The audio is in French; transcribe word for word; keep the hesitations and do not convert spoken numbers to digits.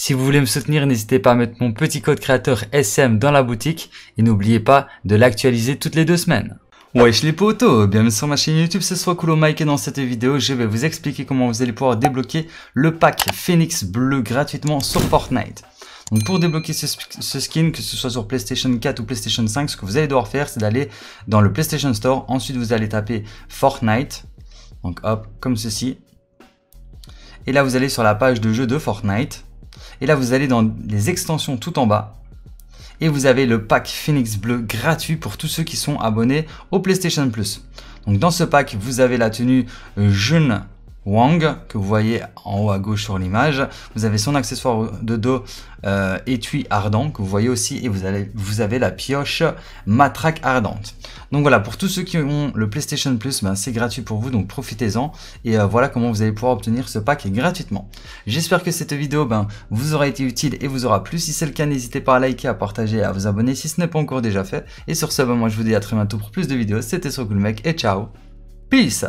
Si vous voulez me soutenir, n'hésitez pas à mettre mon petit code créateur S M dans la boutique et n'oubliez pas de l'actualiser toutes les deux semaines. Wesh les potos, bienvenue sur ma chaîne YouTube, c'est Soiscool Mike et dans cette vidéo je vais vous expliquer comment vous allez pouvoir débloquer le pack Phoenix Bleu gratuitement sur Fortnite. Donc pour débloquer ce, ce skin, que ce soit sur PlayStation quatre ou PlayStation cinq, ce que vous allez devoir faire c'est d'aller dans le PlayStation Store, ensuite vous allez taper Fortnite, donc hop, comme ceci. Et là vous allez sur la page de jeu de Fortnite, et là vous allez dans les extensions tout en bas. Et vous avez le pack Phoenix Bleu gratuit pour tous ceux qui sont abonnés au PlayStation Plus. Donc dans ce pack, vous avez la tenue Jun Hwan, que vous voyez en haut à gauche sur l'image. Vous avez son accessoire de dos euh, étui ardent, que vous voyez aussi. Et vous avez, vous avez la pioche matraque ardente. Donc voilà, pour tous ceux qui ont le PlayStation Plus, ben c'est gratuit pour vous, donc profitez-en. Et euh, voilà comment vous allez pouvoir obtenir ce pack gratuitement. J'espère que cette vidéo ben, vous aura été utile et vous aura plu. Si c'est le cas, n'hésitez pas à liker, à partager et à vous abonner si ce n'est pas encore déjà fait. Et sur ce, ben, moi je vous dis à très bientôt pour plus de vidéos. C'était Soiscool Mec et ciao, peace.